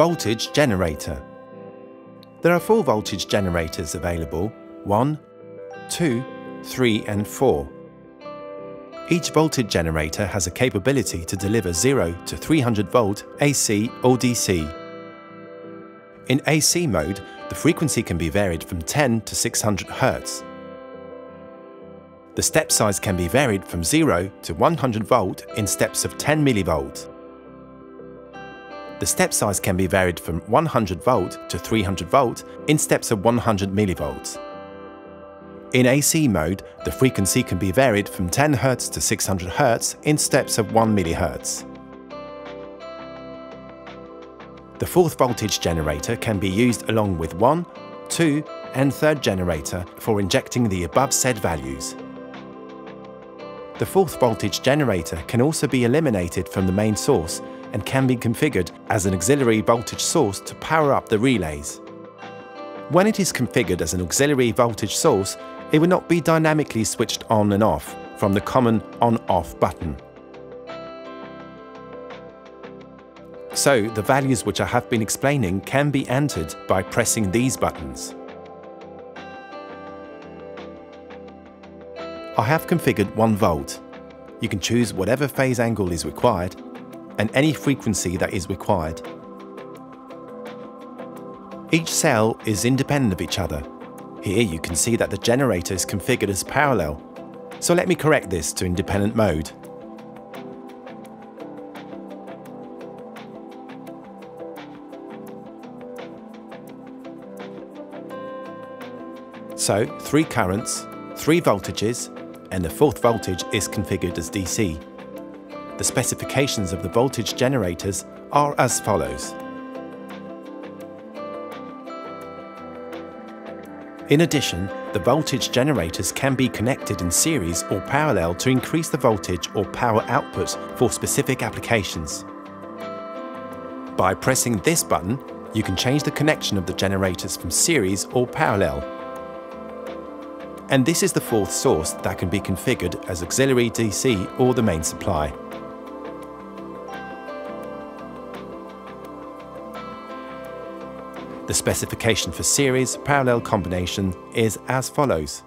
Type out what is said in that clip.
Voltage generator. There are 4 voltage generators available, 1, 2, 3 and 4. Each voltage generator has a capability to deliver 0 to 300 volt AC or DC. In AC mode, the frequency can be varied from 10 to 600 Hz. The step size can be varied from 0 to 100 volt in steps of 10 mV. The step size can be varied from 100 volt to 300 volt in steps of 100 mV. In AC mode, the frequency can be varied from 10 Hz to 600 Hz in steps of 1 mHz. The 4th voltage generator can be used along with 1, 2 and 3rd generator for injecting the above said values. The 4th voltage generator can also be eliminated from the main source and can be configured as an auxiliary voltage source to power up the relays. When it is configured as an auxiliary voltage source, it will not be dynamically switched on and off from the common on-off button. So, the values which I have been explaining can be entered by pressing these buttons. I have configured 1 volt. You can choose whatever phase angle is required and any frequency that is required. Each cell is independent of each other. Here you can see that the generator is configured as parallel, so let me correct this to independent mode. So 3 currents, 3 voltages, and the 4th voltage is configured as DC. The specifications of the voltage generators are as follows. In addition, the voltage generators can be connected in series or parallel to increase the voltage or power output for specific applications. By pressing this button, you can change the connection of the generators from series or parallel. And this is the 4th source that can be configured as auxiliary DC or the main supply. The specification for series parallel combination is as follows.